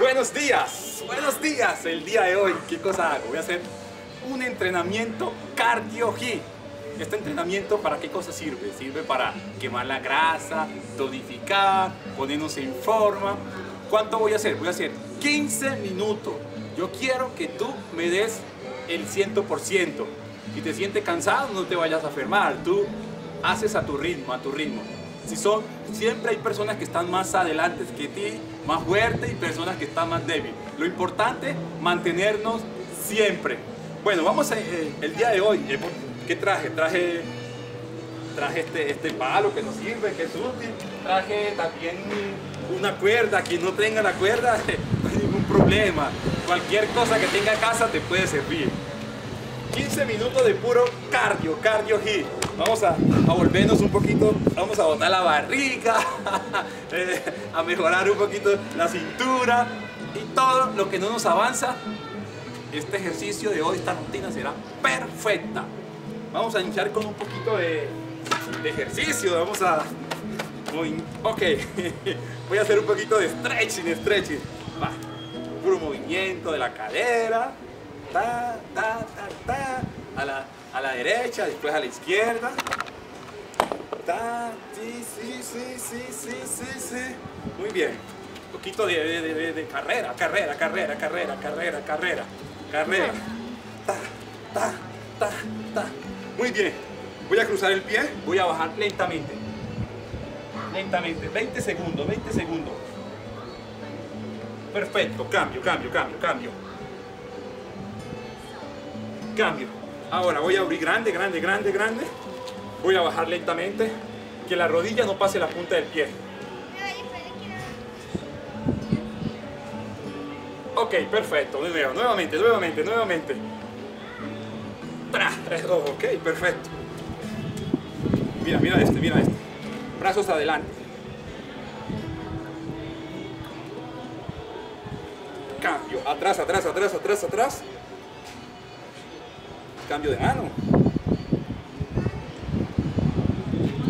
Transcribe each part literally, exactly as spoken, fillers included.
Buenos días, buenos días. El día de hoy, ¿qué cosa hago? Voy a hacer un entrenamiento cardio H I I T. Este entrenamiento, ¿para qué cosa sirve? Sirve para quemar la grasa, tonificar, ponernos en forma. ¿Cuánto voy a hacer? Voy a hacer quince minutos. Yo quiero que tú me des el cien por ciento. Si te sientes cansado, no te vayas a enfermar. Tú haces a tu ritmo, a tu ritmo. Si son, siempre hay personas que están más adelante que ti, más fuertes, y personas que están más débiles. Lo importante es mantenernos siempre. Bueno, vamos a, eh, el día de hoy, ¿qué traje? Traje, traje este, este palo que nos sirve, que es útil. Traje también una cuerda. Quien no tenga la cuerda, no hay ningún problema. Cualquier cosa que tenga en casa te puede servir. quince minutos de puro cardio, cardio H I I T. Vamos a, a volvernos un poquito, vamos a botar la barriga, a mejorar un poquito la cintura y todo lo que no nos avanza. Este ejercicio de hoy, esta rutina será perfecta. Vamos a iniciar con un poquito de, de ejercicio. Vamos a... Ok, voy a hacer un poquito de stretching, stretching. Va. Puro movimiento de la cadera. Ta, ta, ta, ta, a la, a la derecha, después a la izquierda. Ta, sí, sí, sí, sí, sí, sí, sí. Muy bien. Un poquito de, de, de, de carrera, carrera, carrera, carrera, carrera, carrera, carrera. Ta, ta, ta, ta. Muy bien. Voy a cruzar el pie, voy a bajar lentamente. Lentamente, veinte segundos, veinte segundos. Perfecto, cambio, cambio, cambio, cambio. Cambio. Ahora voy a abrir grande, grande, grande, grande. Voy a bajar lentamente. Que la rodilla no pase la punta del pie. Ok, perfecto. De nuevo, nuevamente, nuevamente, nuevamente. Oh, ok, perfecto. Mira, mira este, mira este. Brazos adelante. Cambio. Atrás, atrás, atrás, atrás, atrás. Cambio de mano.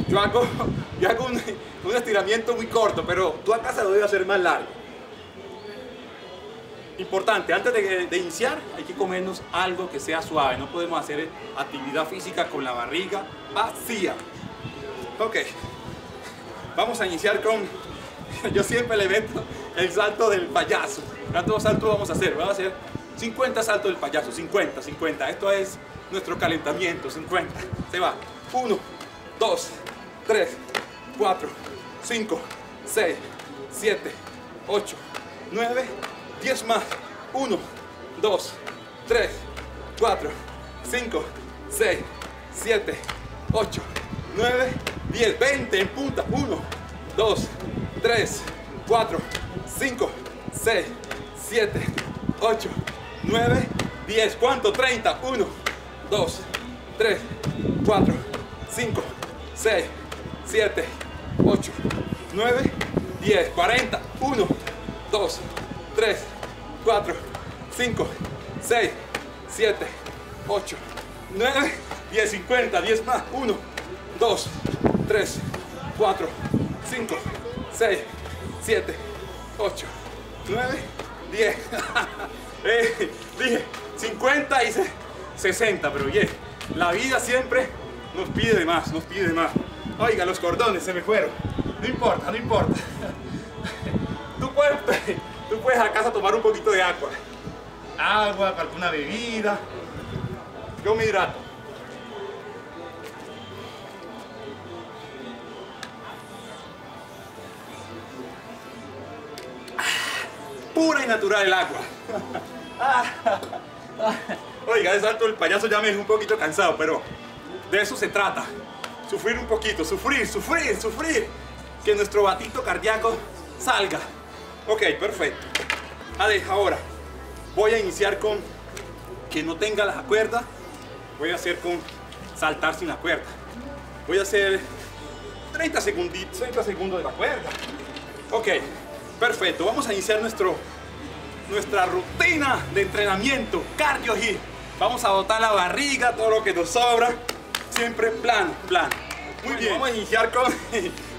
Yo hago, yo hago un, un estiramiento muy corto, pero tú acá se lo debes hacer más largo. Importante, antes de, de iniciar hay que comernos algo que sea suave. No podemos hacer actividad física con la barriga vacía. Ok, vamos a iniciar con... Yo siempre le meto el salto del payaso. ¿Cuántos saltos vamos a hacer? Vamos a hacer cincuenta saltos del payaso, cincuenta, cincuenta. Esto es nuestro calentamiento, cincuenta. Se va. uno, dos, tres, cuatro, cinco, seis, siete, ocho, nueve, diez más. uno, dos, tres, cuatro, cinco, seis, siete, ocho, nueve, diez, veinte en punta. uno, dos, tres, cuatro, cinco, seis, siete, ocho, nueve, diez, ¿cuánto? treinta, uno, dos, tres, cuatro, cinco, seis, siete, ocho, nueve, diez, cuarenta, uno, dos, tres, cuatro, cinco, seis, siete, ocho, nueve, diez, cincuenta, diez más, uno, dos, tres, cuatro, cinco, seis, siete, ocho, nueve, diez. Eh, dije cincuenta y sesenta, pero bien, yeah, la vida siempre nos pide más, nos pide más. Oiga, los cordones se me fueron. No importa, no importa. Tú puedes, tú puedes a casa tomar un poquito de agua. Agua, alguna bebida. Yo me hidrato. Pura y natural el agua. Oiga, de salto el payaso ya me es un poquito cansado, pero de eso se trata. Sufrir un poquito, sufrir, sufrir, sufrir. Que nuestro batito cardíaco salga. Ok, perfecto. Ahora voy a iniciar con que no tenga la cuerda. Voy a hacer con saltar sin la cuerda. Voy a hacer treinta segunditos, treinta segundos de la cuerda. Ok. Perfecto, vamos a iniciar nuestro, nuestra rutina de entrenamiento, cardio H I I T. Vamos a botar la barriga, todo lo que nos sobra, siempre plano, plano. Muy bien, vamos a iniciar con,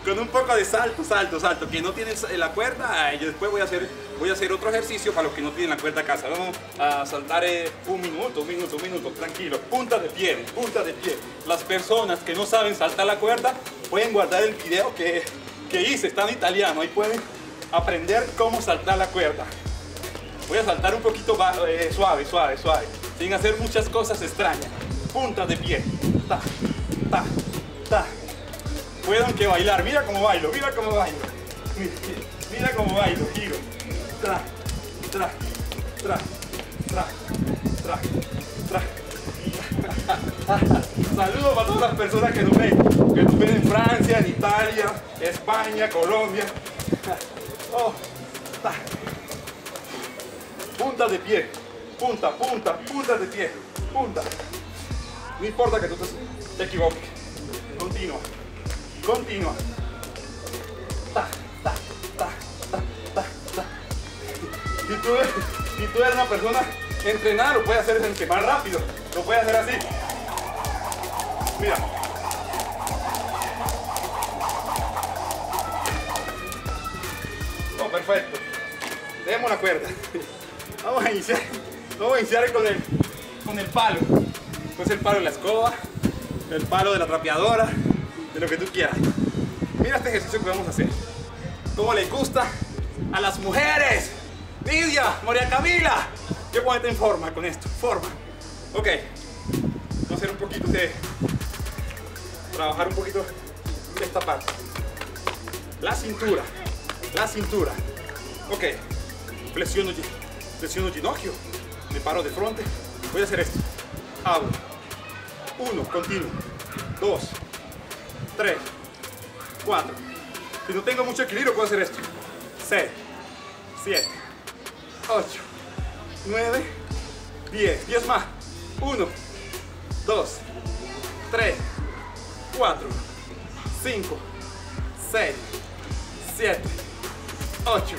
con un poco de salto, salto, salto. Quien no tiene la cuerda, yo después voy a hacer voy a hacer otro ejercicio para los que no tienen la cuerda a casa. Vamos a saltar eh, un minuto, un minuto, un minuto, tranquilo. Punta de pie, punta de pie. Las personas que no saben saltar la cuerda pueden guardar el video que, que hice, está en italiano. Ahí pueden aprender cómo saltar la cuerda. Voy a saltar un poquito eh, suave, suave, suave, sin hacer muchas cosas extrañas. Punta de pie. Ta, ta, ta. Puedo aunque bailar. Mira cómo bailo, mira cómo bailo. Mira, mira cómo bailo, giro. Tra, tra, tra, tra, tra, tra. Saludos para todas las personas que nos ven, que nos ven en Francia, en Italia, España, Colombia. Oh, ta. Punta de pie, punta, punta, punta de pie, punta. No importa que tú te equivoques. Continúa, continúa. Ta, ta, ta, ta, ta, ta. Si tú, si tú eres una persona entrenada, lo puedes hacer entre más rápido. Lo puedes hacer así. Mira. Oh, perfecto. Dejemos la cuerda. Vamos a iniciar, vamos a iniciar con, el, con el palo. Entonces el palo de la escoba, el palo de la trapeadora, de lo que tú quieras. Mira este ejercicio que vamos a hacer. ¿Cómo les gusta a las mujeres? Lidia, María Camila. Yo ponete en forma con esto, forma. Ok, vamos a hacer un poquito de... Trabajar un poquito de esta parte. La cintura, la cintura. Ok, flexiono allí. Presiono ginocchio, me paro de frente, voy a hacer esto, abro, uno, continuo, dos, tres, cuatro, si no tengo mucho equilibrio puedo hacer esto, seis, siete, ocho, nueve, diez, diez más, uno, dos, tres, cuatro, cinco, seis, siete, ocho,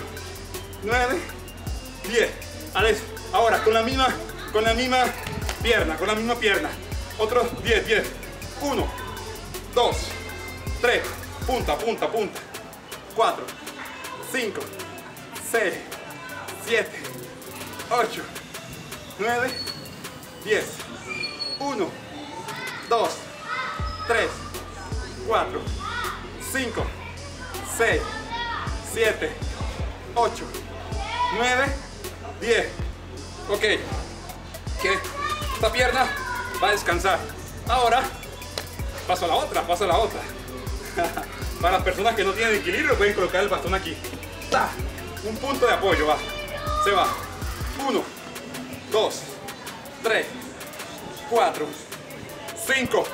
nueve, diez. Alex, ahora con la misma, con la misma pierna, con la misma pierna. Otros diez, diez. uno, dos, tres, punta, punta, punta. cuatro, cinco, seis, siete, ocho, nueve, diez. uno, dos, tres, cuatro, cinco, seis, siete, ocho, nueve, diez. Ok, que esta pierna va a descansar. Ahora paso a la otra, paso a la otra. Para las personas que no tienen equilibrio pueden colocar el bastón aquí. ¡Ta! Un punto de apoyo va. Se va. uno, dos, tres, cuatro, cinco,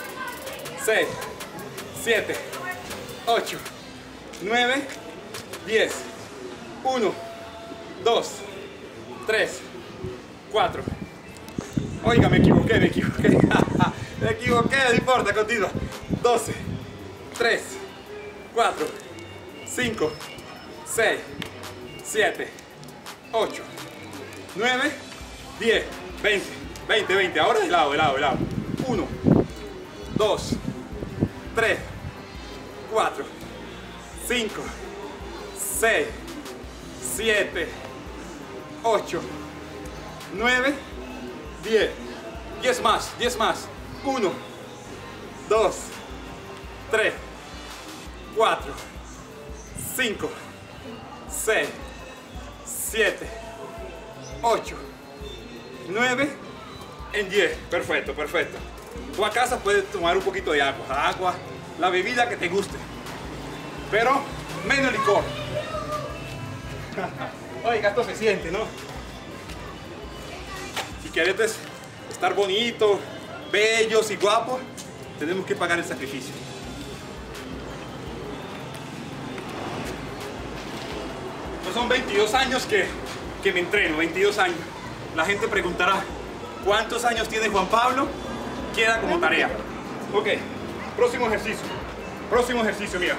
seis, siete, ocho, nueve, diez. uno, dos, tres, cuatro. Oiga, me equivoqué, me equivoqué. Me equivoqué, no importa, continúa. doce, tres, cuatro, cinco, seis, siete, ocho, nueve, diez, veinte, veinte, veinte. Ahora de lado, de lado, de lado. uno, dos, tres, cuatro, cinco, seis, siete, ocho, nueve, diez. diez más, diez más. uno, dos, tres, cuatro, cinco, seis, siete, ocho, nueve, en diez. Perfecto, perfecto. Tú a casa puedes tomar un poquito de agua, agua, la bebida que te guste, pero menos licor. Oiga, esto se siente, ¿no? Si quieres estar bonito, bellos y guapos, tenemos que pagar el sacrificio. No son veintidós años que, que me entreno, veintidós años. La gente preguntará, ¿cuántos años tiene Juan Pablo? Queda como tarea. Ok, próximo ejercicio. Próximo ejercicio, mira.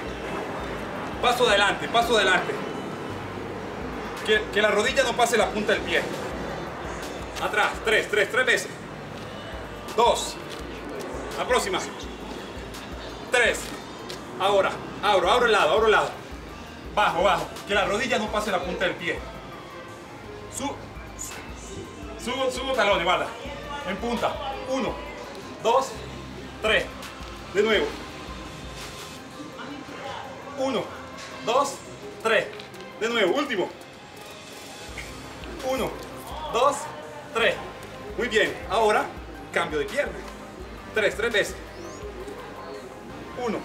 Paso adelante, paso adelante. Que, que la rodilla no pase la punta del pie. Atrás, tres, tres, tres veces. Dos. La próxima. Tres. Ahora, abro, abro el lado, abro el lado. Bajo, bajo. Que la rodilla no pase la punta del pie. Subo, subo, subo talón, guarda. En punta. Uno, dos, tres. De nuevo. Uno, dos, tres. De nuevo, último. Uno, dos, tres. Muy bien. Ahora, cambio de pierna. Tres, tres veces. Uno.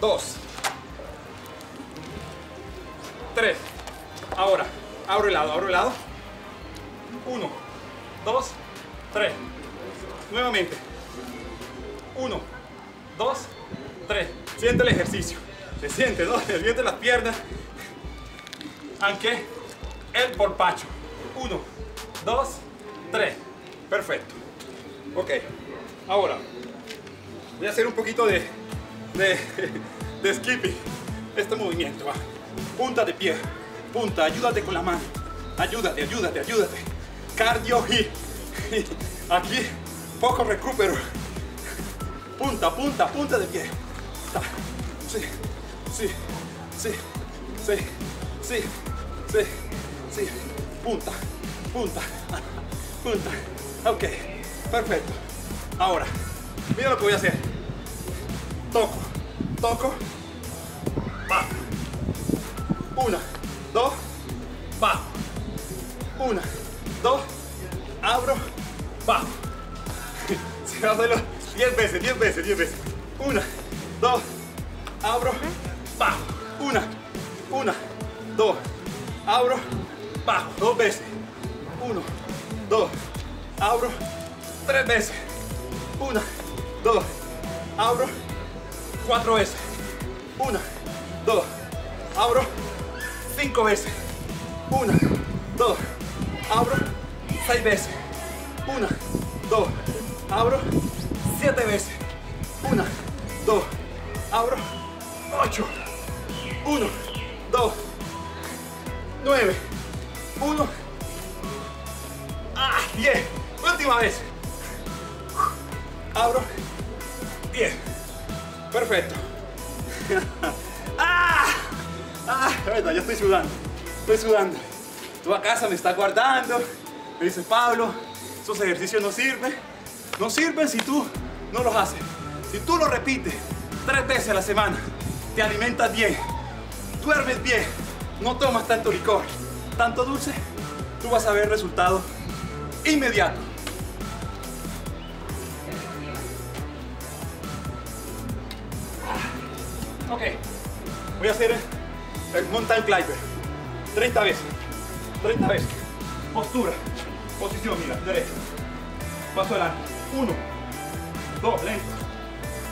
Dos. Tres. Ahora, abro el lado, abro el lado. Uno, dos, tres. Nuevamente. Uno, dos, tres. Siente el ejercicio. Se siente, ¿no? Se siente las piernas. Aunque el porpacho. Uno, dos, tres. Perfecto. Ok. Ahora, voy a hacer un poquito de, de, de skipping. Este movimiento va. Punta de pie, punta, ayúdate con la mano, ayúdate, ayúdate, ayúdate. Cardio hit. Aquí poco recupero. Punta, punta, punta de pie. Sí, sí, sí, sí, sí, sí, sí. Punta, punta, punta. Ok, perfecto. Ahora, mira lo que voy a hacer. Toco, toco. Va. Una, dos, bajo. Una, dos, abro, bajo. Se va a hacerlo diez veces, diez veces, diez veces. Una, dos, abro, bajo. Una, una, dos, abro, bajo. Dos veces. Uno, dos, abro, tres veces. Una, dos, abro, cuatro veces. Una, dos, abro, cinco veces. Una, dos, abro, seis veces. Una, dos, abro, siete veces. Una, dos, abro, ocho. Uno, dos, nueve. Uno, ah, diez. Última vez. Abro, diez. Perfecto. ¡Ah! Ah, bueno, yo estoy sudando, estoy sudando. Tú a casa me estás guardando, me dices, Pablo, esos ejercicios no sirven. No sirven si tú no los haces. Si tú los repites tres veces a la semana, te alimentas bien, duermes bien, no tomas tanto licor, tanto dulce, tú vas a ver resultados inmediatos. Ah, ok, voy a hacer el mountain climber, treinta veces, treinta veces, postura, posición, mira, derecha, paso adelante, uno, dos, lento,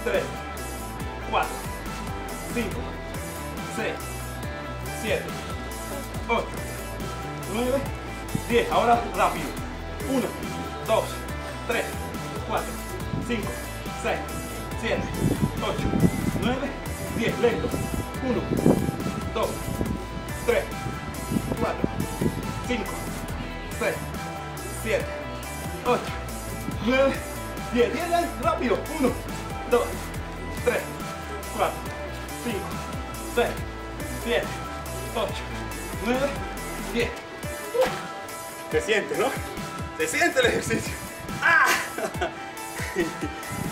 tres, cuatro, cinco, seis, siete, ocho, nueve, diez, ahora rápido, uno, dos, tres, cuatro, cinco, seis, siete, ocho, nueve, diez, lento, uno, dos, tres, cuatro, cinco, seis, siete, ocho, nueve, diez, diez, rápido, uno, dos, tres, cuatro, cinco, seis, siete, ocho, nueve, diez. Se siente, ¿no? Se siente el ejercicio. ¡Ah!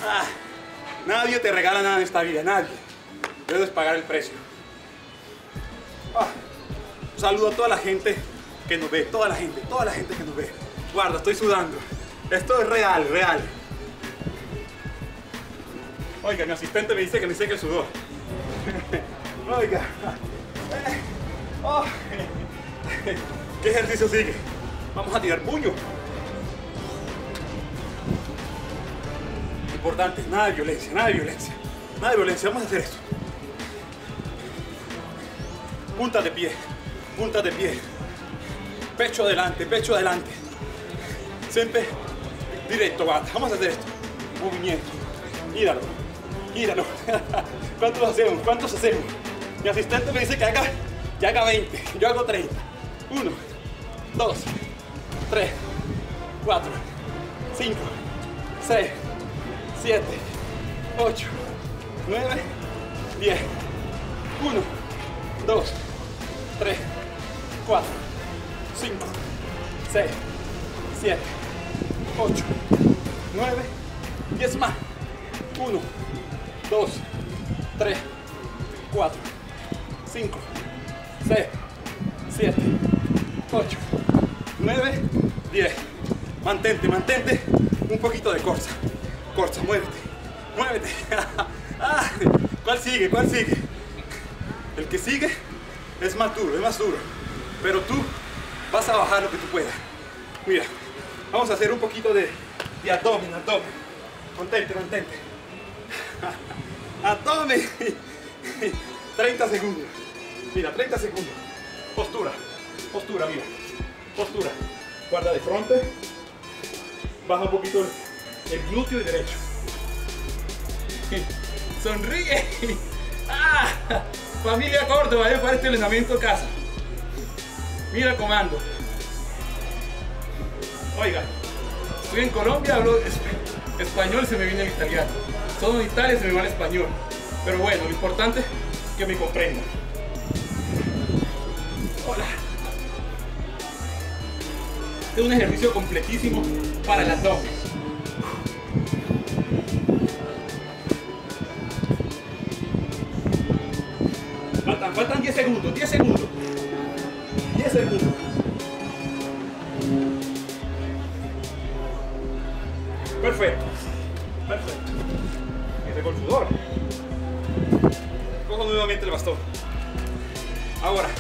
¡Ah! Nadie te regala nada en esta vida, nadie. Debes pagar el precio. Ah, un saludo a toda la gente que nos ve, toda la gente, toda la gente que nos ve. Guarda, estoy sudando. Esto es real, real. Oiga, mi asistente me dice que me seque el sudor. Oiga. Eh, oh. ¿Qué ejercicio sigue? Vamos a tirar puño. Lo importante es nada de violencia, nada de violencia. Nada de violencia, vamos a hacer esto. Punta de pie, punta de pie, pecho adelante, pecho adelante, siempre directo, bata. Vamos a hacer esto, movimiento, gíralo, gíralo. ¿Cuántos hacemos? ¿Cuántos hacemos? Mi asistente me dice que haga, que haga veinte, yo hago treinta, uno, dos, tres, cuatro, cinco, seis, siete, ocho, nueve, diez, uno, dos, tres, cuatro, cinco, seis, siete, ocho, nueve, diez más. uno, dos, tres, cuatro, cinco, seis, siete, ocho, nueve, diez. Mantente, mantente. Un poquito de corsa. Corsa, muévete. Muévete. ¿Cuál sigue? ¿Cuál sigue? El que sigue es más duro, es más duro. Pero tú vas a bajar lo que tú puedas. Mira, vamos a hacer un poquito de, de abdomen, abdomen. Mantente, mantente. Abdomen. treinta segundos. Mira, treinta segundos. Postura, postura, mira. Postura. Guarda de frente. Baja un poquito el, el glúteo y derecho. Sonríe. ¡Ah! Familia Córdoba, ¿eh? Para este entrenamiento casa. Mira el comando. Oiga, estoy en Colombia, hablo español, se me viene el italiano. Solo en Italia se me va el español. Pero bueno, lo importante es que me comprendan. Hola. Este es un ejercicio completísimo para las dos. Faltan, faltan diez segundos, diez segundos. diez segundos. Perfecto. Perfecto. Mire con sudor. Cojo nuevamente el bastón. Ahora.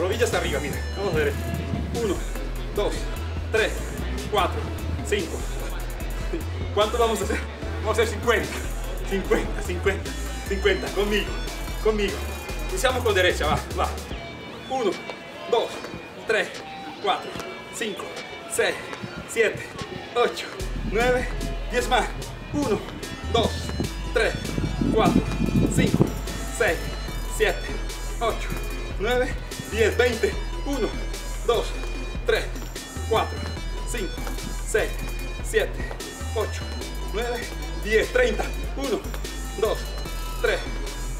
Rodillas arriba, mira. Vamos a ver. uno, dos, tres, cuatro, cinco. ¿Cuánto vamos a hacer? Vamos a hacer cincuenta. cincuenta, cincuenta, cincuenta. Conmigo. Conmigo. Iniciamos con derecha, va, va. uno, dos, tres, cuatro, cinco, seis, siete, ocho, nueve, diez más. uno, dos, tres, cuatro, cinco, seis, siete, ocho, nueve, diez, veinte. uno, dos, tres, cuatro, cinco, seis, siete, ocho, nueve, diez, treinta. uno, dos, tres,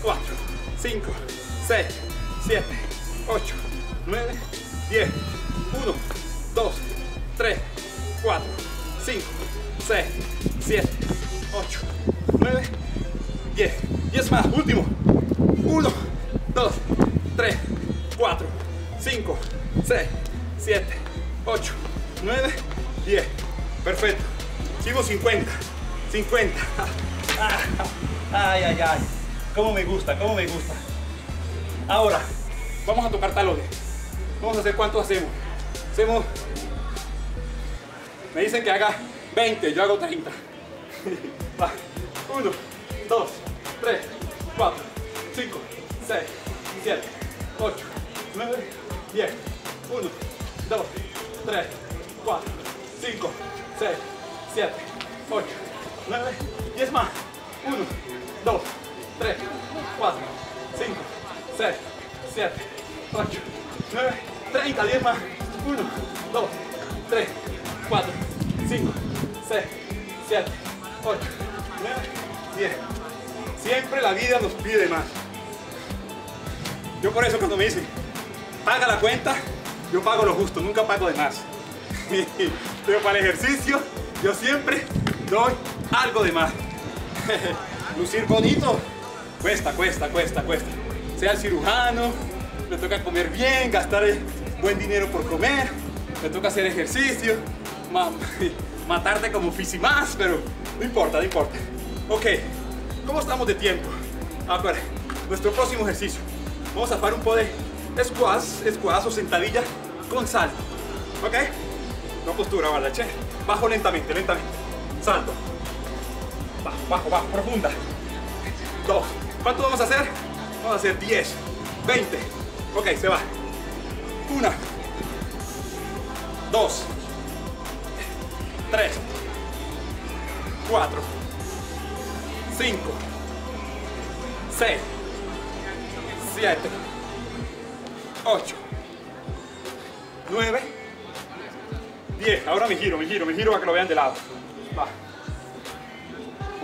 cuatro, cinco, seis, siete, ocho, nueve, diez. uno, dos, tres, cuatro, cinco, seis, siete, ocho, nueve, diez. diez más, último. uno, dos, tres, cuatro, cinco, seis, siete, ocho, nueve, diez. Perfecto. Hicimos cincuenta. cincuenta. Ay, ay, ay. Cómo me gusta, cómo me gusta. Ahora, vamos a tocar talones. Vamos a hacer cuántos hacemos. Hacemos... Me dicen que haga veinte, yo hago treinta. Va. uno, dos, tres, cuatro, cinco, seis, siete, ocho, nueve, diez. uno, dos, tres, cuatro, cinco, seis, siete, ocho, nueve, diez más. uno, dos, tres, cuatro, cinco, seis, siete, ocho, nueve, treinta, diez más. uno, dos, tres, cuatro, cinco, seis, siete, ocho, nueve, diez. Siempre la vida nos pide más. Yo por eso cuando me dicen, paga la cuenta, yo pago lo justo, nunca pago de más. Pero para el ejercicio, yo siempre doy algo de más. Lucir bonito cuesta, cuesta, cuesta, cuesta. Sea el cirujano, me toca comer bien, gastar buen dinero por comer, me toca hacer ejercicio, ma matarte como Fisimax, pero no importa, no importa. Ok, ¿cómo estamos de tiempo? Ah, para nuestro próximo ejercicio, vamos a hacer un poco de squats, squats o sentadilla con salto. Ok, no postura, ¿vale? Che, bajo lentamente, lentamente, salto. Bajo, bajo, bajo, profunda. Dos. ¿Cuánto vamos a hacer? Vamos a hacer diez, veinte. Ok, se va. Una. Dos. Tres. Cuatro. Cinco. Seis. Siete. Ocho. Nueve. Diez. Ahora me giro, me giro, me giro para que lo vean de lado. Va.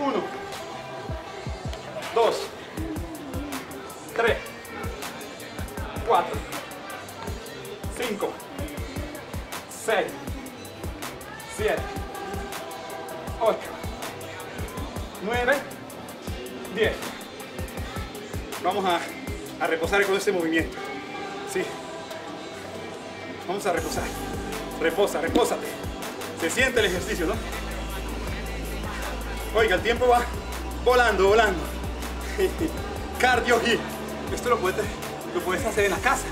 uno, dos, tres, cuatro, cinco, seis, siete, ocho, nueve, diez. Vamos a, a reposar con este movimiento. Sí. Vamos a reposar. Reposa, repósate. Se siente el ejercicio, ¿no? Oiga, el tiempo va volando, volando. Cardio hit. Esto lo puedes, lo puedes hacer en la casa.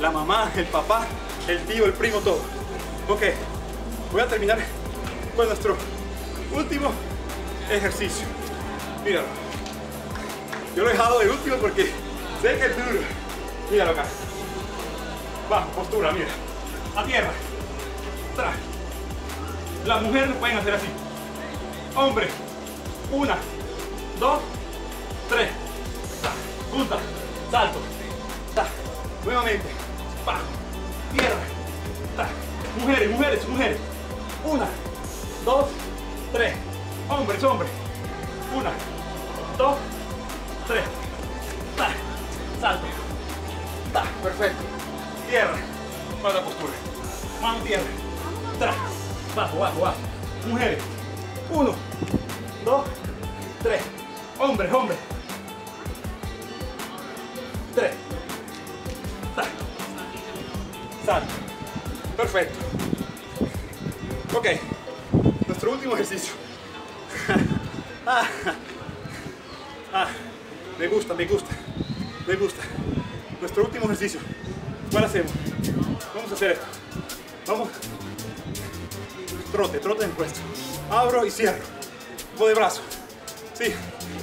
La mamá, el papá, el tío, el primo, todo. Ok, voy a terminar con nuestro último ejercicio. Míralo. Yo lo he dejado de último porque sé que es duro. Míralo acá. Va, postura, mira. A tierra. Tra. Las mujeres lo pueden hacer así. Hombre. Una, dos, tres. Ta. Punta. Salto. Ta. Nuevamente. Pa. Tierra. Ta. Mujeres, mujeres, mujeres. Una, dos, tres. Hombres, hombres. Una, dos, tres. Ta. Salto. Ta. Perfecto. Tierra. Para la postura. Mano tierra. Tra. Bajo, bajo, bajo. Mujeres. Uno, dos, tres. Hombres, hombres. Tres. Ta. Salto. Perfecto. Ok. Nuestro último ejercicio. Ah, ah, me gusta, me gusta, me gusta. Nuestro último ejercicio. ¿Cuál hacemos? Vamos a hacer esto. Vamos. Trote, trote en puesto. Abro y cierro. Tipo de brazo. Sí,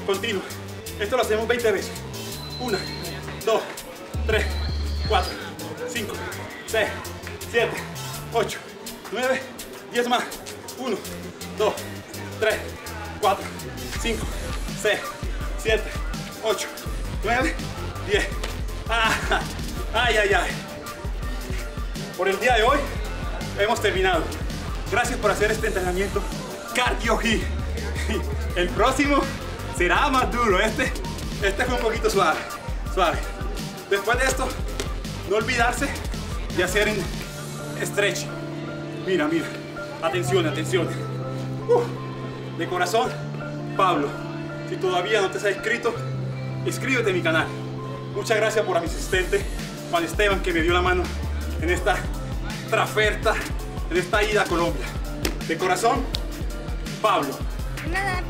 continuo. Esto lo hacemos veinte veces. Una, dos, tres, cuatro, cinco, seis, siete, ocho, nueve, diez más. Uno, dos, tres. cuatro, cinco, seis, siete, ocho, nueve, diez. Ah, ¡Ay, ay, ay! Por el día de hoy hemos terminado. Gracias por hacer este entrenamiento Cardio Hit. El próximo será más duro. Este, este fue un poquito suave, suave. Después de esto, no olvidarse de hacer un stretch. Mira, mira. Atención, atención. Uh. De corazón, Pablo, si todavía no te has inscrito, inscríbete a mi canal. Muchas gracias por a mi asistente, Juan Esteban, que me dio la mano en esta traferta, en esta ida a Colombia. De corazón, Pablo. Nada.